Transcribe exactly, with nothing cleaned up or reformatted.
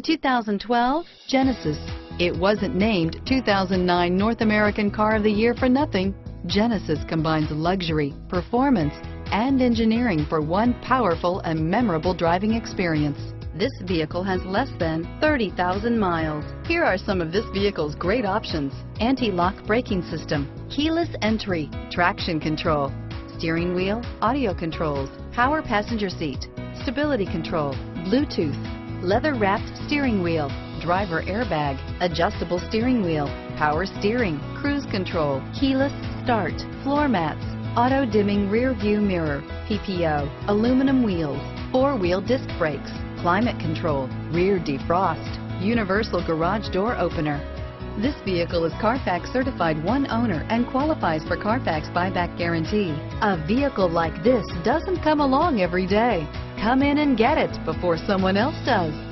two thousand twelve Genesis. It wasn't named two thousand nine North American Car of the Year for nothing. Genesis combines luxury, performance, and engineering for one powerful and memorable driving experience. This vehicle has less than thirty thousand miles. Here are some of this vehicle's great options: anti-lock braking system, keyless entry, traction control, steering wheel audio controls, power passenger seat, stability control, Bluetooth, leather-wrapped steering wheel, driver airbag, adjustable steering wheel, power steering, cruise control, keyless start, floor mats, auto-dimming rear view mirror, P P O, aluminum wheels, four-wheel disc brakes, climate control, rear defrost, universal garage door opener. This vehicle is Carfax certified one owner and qualifies for Carfax buyback guarantee. A vehicle like this doesn't come along every day. Come in and get it before someone else does.